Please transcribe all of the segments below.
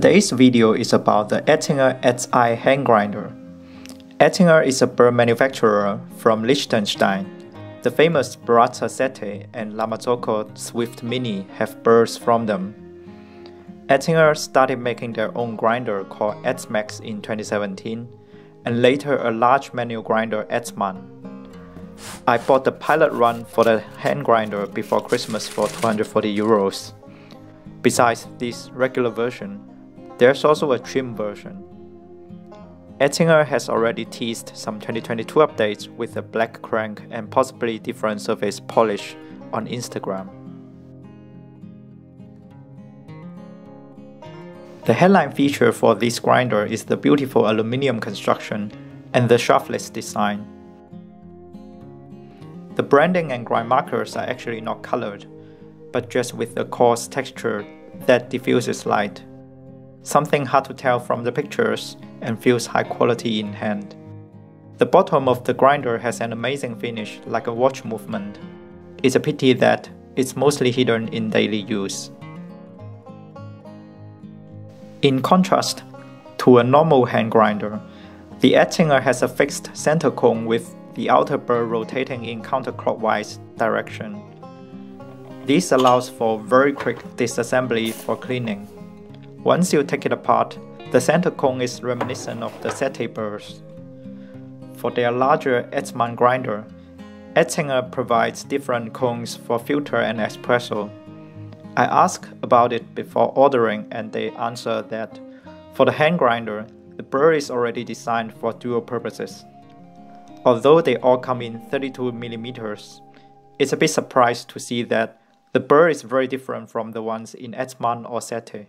Today's video is about the Etzinger SI hand grinder. Etzinger is a burr manufacturer from Liechtenstein. The famous Baratza Sette and Lamazoco Swift Mini have burrs from them. Etzinger started making their own grinder called Etzmax in 2017, and later a large manual grinder Etzman. I bought the pilot run for the hand grinder before Christmas for 240 euros. Besides this regular version, there's also a trim version. Etzinger has already teased some 2022 updates with a black crank and possibly different surface polish on Instagram. The headline feature for this grinder is the beautiful aluminum construction and the shaftless design. The branding and grind markers are actually not colored, but just with a coarse texture that diffuses light. Something hard to tell from the pictures and feels high quality in hand. The bottom of the grinder has an amazing finish like a watch movement. It's a pity that it's mostly hidden in daily use. In contrast to a normal hand grinder, the Etzinger has a fixed center cone with the outer burr rotating in counterclockwise direction. This allows for very quick disassembly for cleaning. Once you take it apart, the center cone is reminiscent of the Sette burrs. For their larger Etzman grinder, Etzinger provides different cones for filter and espresso. I asked about it before ordering and they answered that for the hand grinder, the burr is already designed for dual purposes. Although they all come in 32mm, it's a bit surprised to see that the burr is very different from the ones in Etzman or Sette.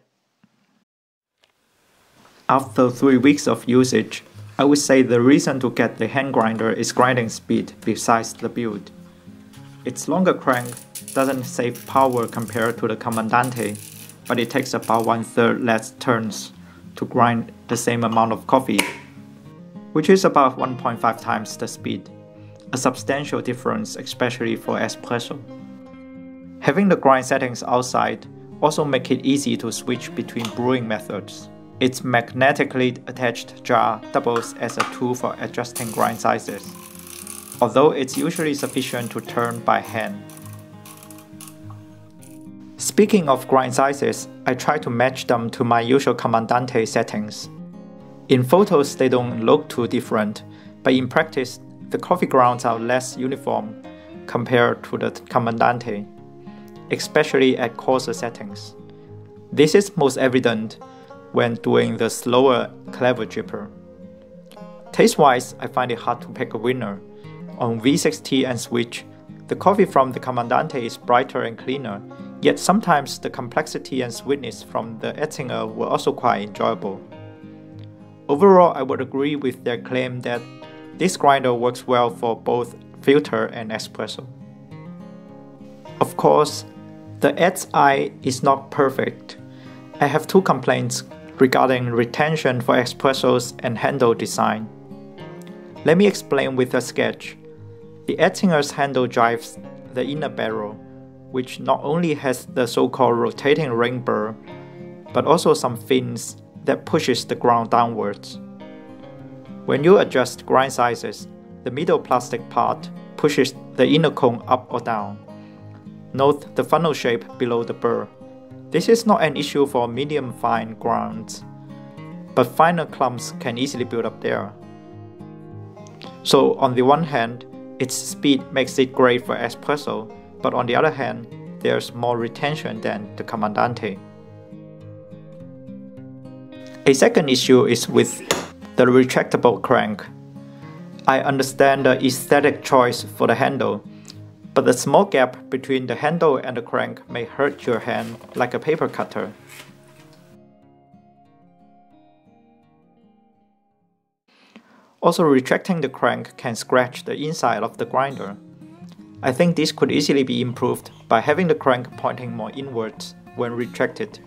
After 3 weeks of usage, I would say the reason to get the hand grinder is grinding speed besides the build. Its longer crank doesn't save power compared to the Comandante, but it takes about 1/3 less turns to grind the same amount of coffee, which is about 1.5 times the speed, a substantial difference especially for espresso. Having the grind settings outside also make it easy to switch between brewing methods. Its magnetically attached jar doubles as a tool for adjusting grind sizes, although it's usually sufficient to turn by hand. Speaking of grind sizes, I try to match them to my usual Comandante settings. In photos they don't look too different, but in practice the coffee grounds are less uniform compared to the Comandante, especially at coarser settings. This is most evident when doing the slower clever dripper. Taste-wise, I find it hard to pick a winner. On V60 and Switch, the coffee from the Comandante is brighter and cleaner, yet sometimes the complexity and sweetness from the Etzinger were also quite enjoyable. Overall, I would agree with their claim that this grinder works well for both filter and espresso. Of course, the SI is not perfect. I have two complaints regarding retention for espressos and handle design. Let me explain with a sketch. The Etzinger's handle drives the inner barrel, which not only has the so-called rotating ring burr, but also some fins that pushes the ground downwards. When you adjust grind sizes, the middle plastic part pushes the inner cone up or down. Note the funnel shape below the burr. This is not an issue for medium fine grounds, but finer clumps can easily build up there. So on the one hand, its speed makes it great for espresso, but on the other hand, there's more retention than the Comandante. A second issue is with the retractable crank. I understand the aesthetic choice for the handle, but the small gap between the handle and the crank may hurt your hand like a paper cutter. Also, retracting the crank can scratch the inside of the grinder. I think this could easily be improved by having the crank pointing more inwards when retracted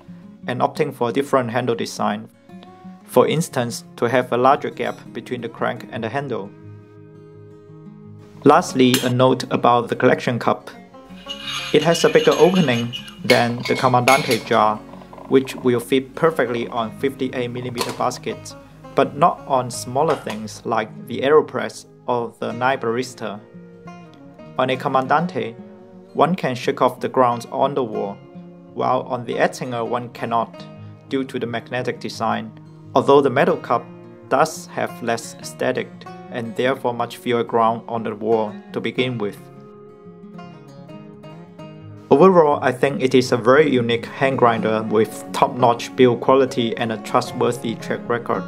and opting for a different handle design. For instance, to have a larger gap between the crank and the handle. Lastly, a note about the collection cup. It has a bigger opening than the Comandante jar, which will fit perfectly on 58mm baskets, but not on smaller things like the AeroPress or the 9 Barista. On a Comandante, one can shake off the grounds on the wall, while on the Etzinger one cannot, due to the magnetic design, although the metal cup does have less static and therefore much fewer ground on the wall to begin with. Overall, I think it is a very unique hand grinder with top-notch build quality and a trustworthy track record.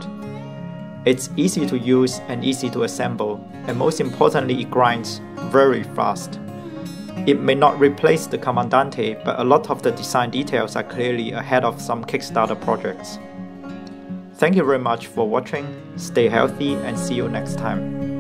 It's easy to use and easy to assemble, and most importantly it grinds very fast. It may not replace the Comandante, but a lot of the design details are clearly ahead of some Kickstarter projects. Thank you very much for watching, stay healthy and see you next time.